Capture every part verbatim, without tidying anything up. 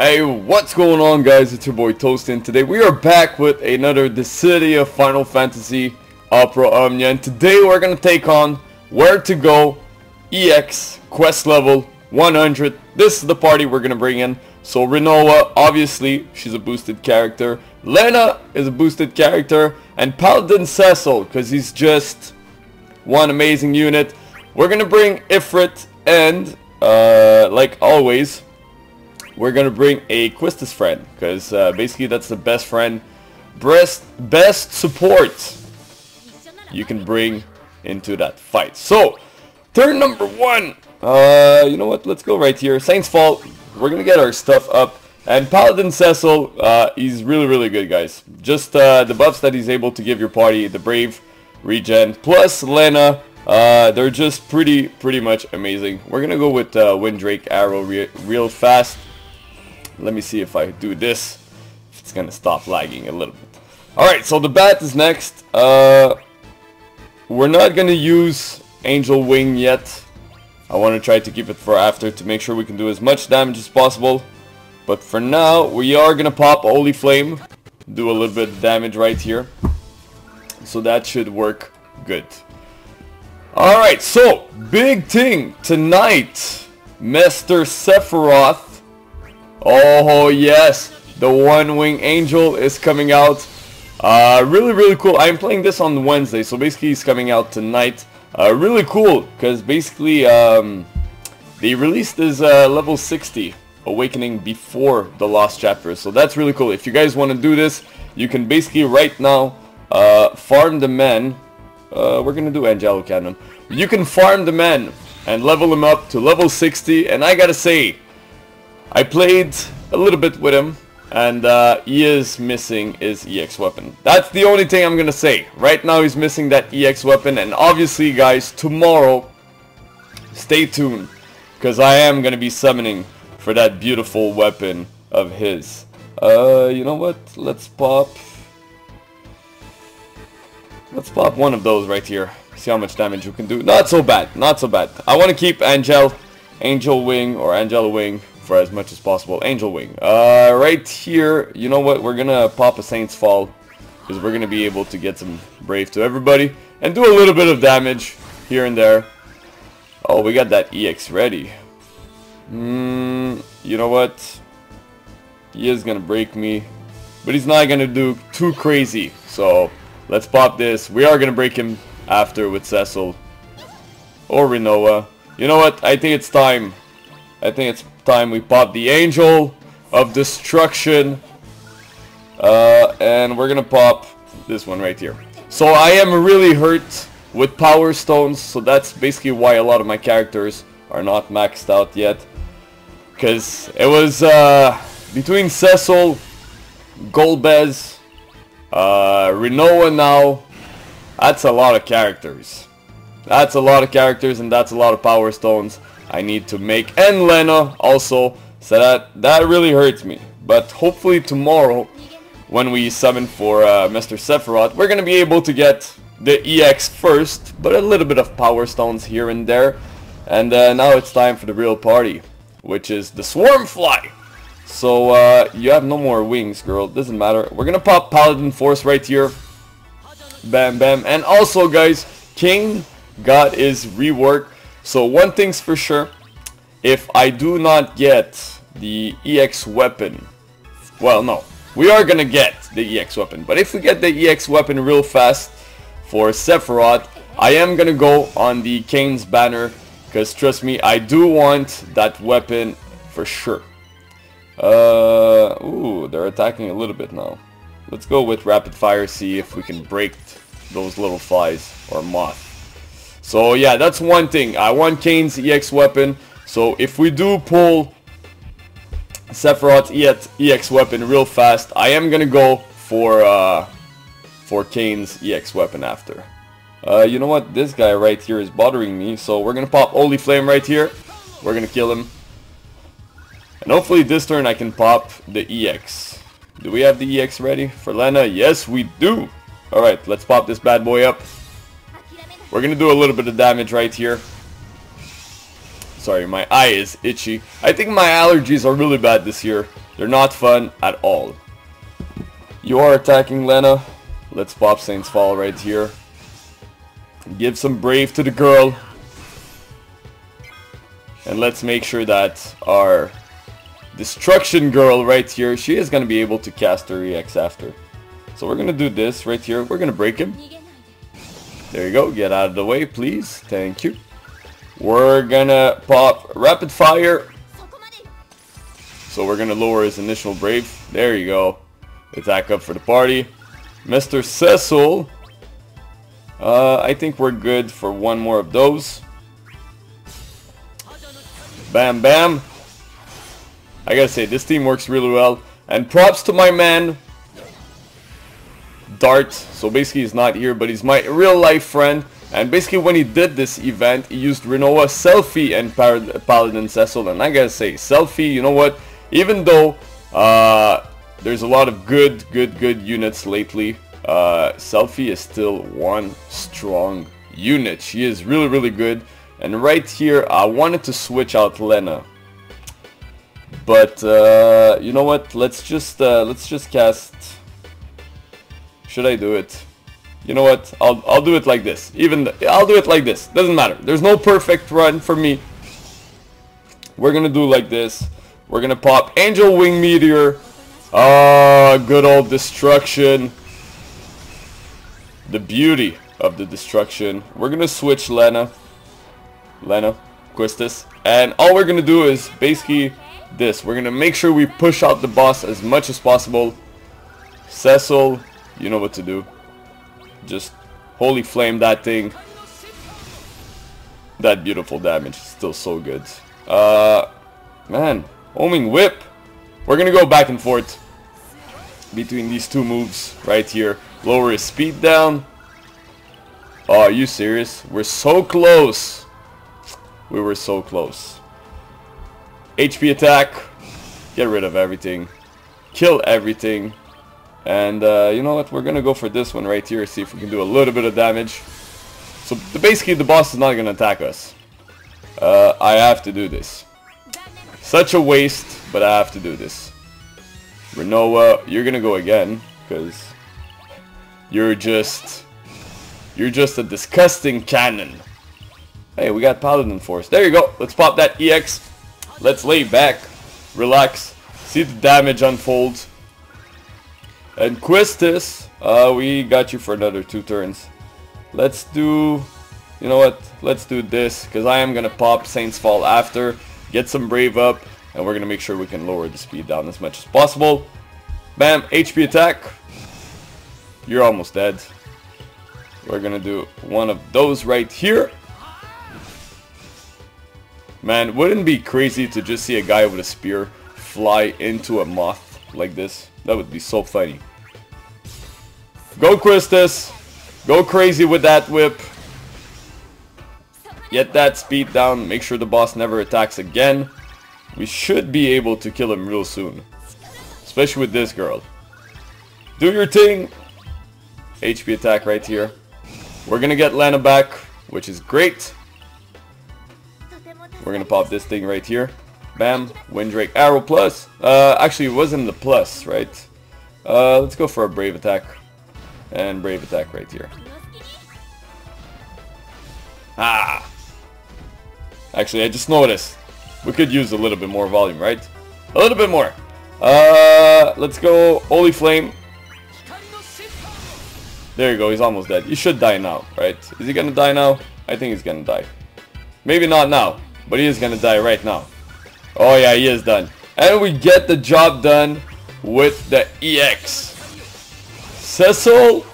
Hey, what's going on, guys? It's your boy Toast, and today we are back with another Dissidia Final Fantasy Opera Omnia, and today we're gonna take on Where to Go E X quest level one hundred. This is the party we're gonna bring in. So Rinoa, obviously, she's a boosted character. Lenna is a boosted character, and Paladin Cecil, because he's just one amazing unit. We're gonna bring Ifrit, and uh, like always, we're gonna bring a Quistis friend, because uh, basically that's the best friend, best, best support you can bring into that fight. So, turn number one, uh, you know what, let's go right here, Saint's Fault. We're gonna get our stuff up, and Paladin Cecil, uh, he's really, really good, guys. Just uh, the buffs that he's able to give your party, the Brave, Regen, plus Lenna, uh, they're just pretty, pretty much amazing. We're gonna go with uh, Wind Drake Arrow re real fast. Let me see if I do this. It's gonna stop lagging a little bit. Alright, so the bat is next. Uh, we're not gonna use Angel Wing yet. I want to try to keep it for after to make sure we can do as much damage as possible. But for now, we are gonna pop Holy Flame. Do a little bit of damage right here. So that should work good. Alright, so big thing tonight. Mister Sephiroth. Oh yes, the One-Wing Angel is coming out. Uh, really, really cool. I'm playing this on Wednesday, so basically he's coming out tonight. Uh, really cool, because basically um, they released his uh, level sixty Awakening before the Lost Chapter, so that's really cool. If you guys want to do this, you can basically right now uh, farm the men. Uh, we're going to do Angelo Cannon. You can farm the men and level him up to level sixty, and I gotta say, I played a little bit with him, and uh, he is missing his E X weapon. That's the only thing I'm gonna say. Right now he's missing that E X weapon, and obviously, guys, tomorrow, stay tuned, because I am gonna be summoning for that beautiful weapon of his. Uh, you know what? Let's pop... Let's pop one of those right here. See how much damage we can do. Not so bad, not so bad. I want to keep Angel, Angel Wing, or Angela Wing, for as much as possible. Angel Wing. Uh, right here, you know what? We're gonna pop a Saint's Fall, because we're gonna be able to get some Brave to everybody and do a little bit of damage here and there. Oh, we got that E X ready. Mm, you know what? He is gonna break me, but he's not gonna do too crazy. So let's pop this. We are gonna break him after with Cecil or Rinoa. You know what? I think it's time. I think it's time we pop the Angel of Destruction, uh, and we're gonna pop this one right here. So I am really hurt with Power Stones, so that's basically why a lot of my characters are not maxed out yet, because it was uh, between Cecil, Golbez, uh, Rinoa now. That's a lot of characters. That's a lot of characters, and that's a lot of Power Stones I need to make, and Lenna also, so that that really hurts me. But hopefully tomorrow, when we summon for uh, Mister Sephiroth, we're gonna be able to get the E X first, but a little bit of Power Stones here and there. And uh, now it's time for the real party, which is the Swarm Fly. So uh, you have no more wings, girl. Doesn't matter. We're gonna pop Paladin Force right here. Bam, bam. And also, guys, King got his rework. So one thing's for sure, if I do not get the E X weapon, well no, we are gonna get the E X weapon, but if we get the E X weapon real fast for Sephiroth, I am gonna go on the Kane's banner, because trust me, I do want that weapon for sure. Uh, ooh, they're attacking a little bit now. Let's go with Rapid Fire, see if we can break those little flies or moth. So yeah, that's one thing. I want Kane's E X weapon. So if we do pull Sephiroth's E X weapon real fast, I am gonna go for uh, for Kane's E X weapon after. Uh, you know what? This guy right here is bothering me. So we're gonna pop Holy Flame right here. We're gonna kill him. And hopefully this turn I can pop the E X. Do we have the E X ready for Lenna? Yes, we do. All right, let's pop this bad boy up. We're going to do a little bit of damage right here. Sorry, my eye is itchy. I think my allergies are really bad this year. They're not fun at all. You are attacking Lenna. Let's pop Saint's Fall right here. Give some Brave to the girl. And let's make sure that our Destruction Girl right here, she is going to be able to cast her E X after. So we're going to do this right here. We're going to break him. There you go. Get out of the way, please. Thank you. We're going to pop Rapid Fire. So we're going to lower his initial Brave. There you go. Attack up for the party. Mister Cecil. Uh, I think we're good for one more of those. Bam, bam. I gotta say, this team works really well. And props to my man, Dart. So basically he's not here, but he's my real life friend. And basically when he did this event, he used Rinoa, Selphie, and Par Paladin Cecil. And I gotta say, Selphie, you know what? Even though uh, there's a lot of good, good, good units lately, uh, Selphie is still one strong unit. She is really, really good. And right here, I wanted to switch out Lenna, but uh, you know what? Let's just uh, let's just cast. Should I do it? You know what? I'll I'll do it like this. Even th I'll do it like this. Doesn't matter. There's no perfect run for me. We're gonna do like this. We're gonna pop Angel Wing Meteor. Ah, uh, good old destruction. The beauty of the destruction. We're gonna switch Lenna. Lenna, Quistis, and all we're gonna do is basically this. We're gonna make sure we push out the boss as much as possible. Cecil, you know what to do. Just Holy Flame that thing. That beautiful damage is still so good. Uh, man, Homing Whip. We're gonna go back and forth between these two moves right here. Lower his speed down. Oh, are you serious? We're so close. We were so close. H P attack. Get rid of everything. Kill everything. And uh, you know what? We're going to go for this one right here. See if we can do a little bit of damage. So the, basically the boss is not going to attack us. Uh, I have to do this. Such a waste, but I have to do this. Rinoa, you're going to go again. Because you're just... You're just a disgusting cannon. Hey, we got Paladin Force. There you go. Let's pop that E X. Let's lay back. Relax. See the damage unfold. And Quistis, uh, we got you for another two turns. Let's do... You know what? Let's do this. Because I am going to pop Saint's Fall after. Get some Brave up. And we're going to make sure we can lower the speed down as much as possible. Bam. H P attack. You're almost dead. We're going to do one of those right here. Man, wouldn't it be crazy to just see a guy with a spear fly into a moth like this? That would be so funny. Go, Quistis! Go crazy with that whip. Get that speed down. Make sure the boss never attacks again. We should be able to kill him real soon. Especially with this girl. Do your thing! H P attack right here. We're gonna get Lenna back, which is great. We're going to pop this thing right here. Bam. Wind Drake Arrow plus. Uh, actually, it wasn't the plus, right? Uh, let's go for a Brave attack. And Brave attack right here. Ah. Actually, I just noticed. We could use a little bit more volume, right? A little bit more. Uh, let's go Holy Flame. There you go. He's almost dead. He should die now, right? Is he going to die now? I think he's going to die. Maybe not now. But he is going to die right now. Oh yeah, he is done. And we get the job done with the E X. Cecil.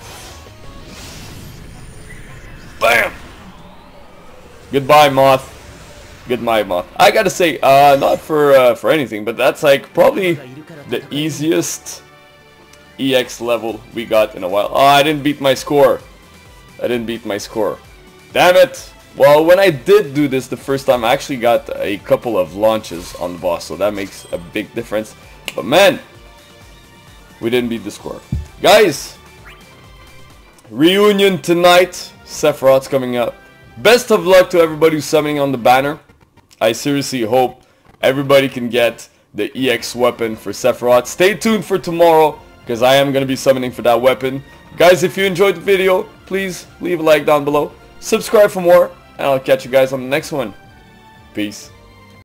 Bam. Goodbye, Moth. Goodbye, Moth. I got to say, uh, not for uh, for anything, but that's like probably the easiest E X level we got in a while. Oh, I didn't beat my score. I didn't beat my score. Damn it. Well, when I did do this the first time, I actually got a couple of launches on the boss, so that makes a big difference. But man, we didn't beat the score. Guys, reunion tonight. Sephiroth's coming up. Best of luck to everybody who's summoning on the banner. I seriously hope everybody can get the E X weapon for Sephiroth. Stay tuned for tomorrow, because I am going to be summoning for that weapon. Guys, if you enjoyed the video, please leave a like down below. Subscribe for more, and I'll catch you guys on the next one. Peace.